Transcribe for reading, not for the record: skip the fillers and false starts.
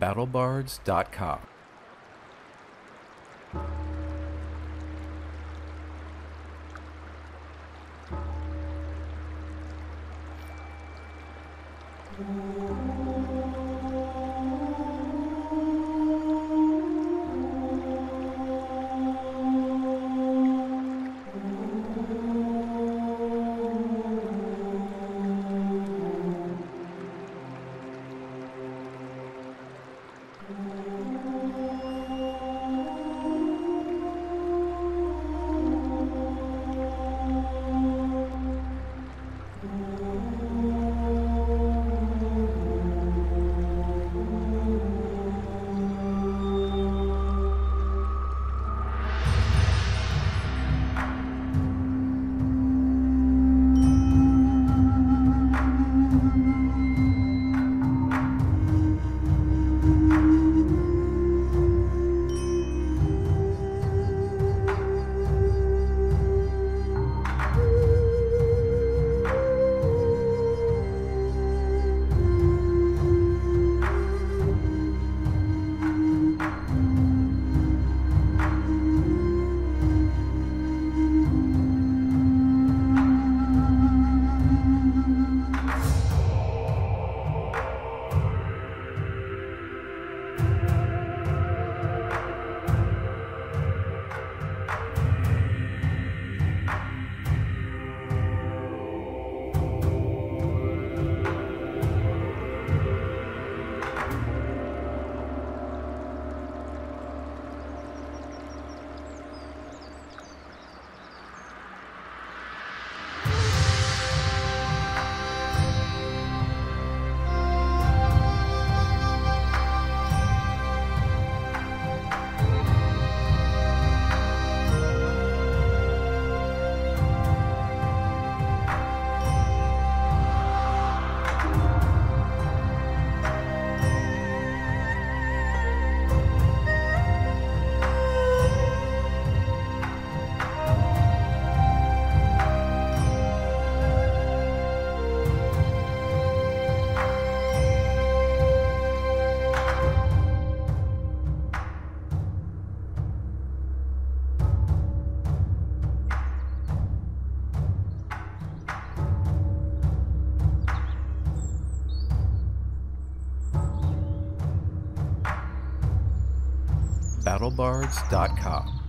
BattleBards.com. BattleBards.com.